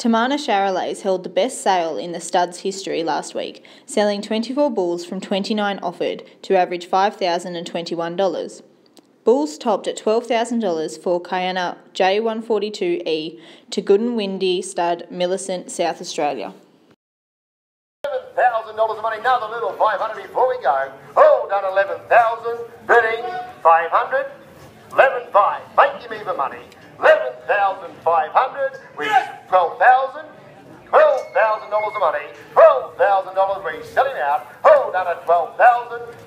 Temana Charolais held the best sale in the stud's history last week, selling 24 bulls from 29 offered to average $5,021. Bulls topped at $12,000 for Kyana J142E to Goodnwindi Millicent, South Australia. $11,000 of money, another little 500 before we go. All done 11,000, bidding 500, 11,500, make him even money. 11,500 with 12,000, $12,000 of money, $12,000 we sell him out, all done at 12,000.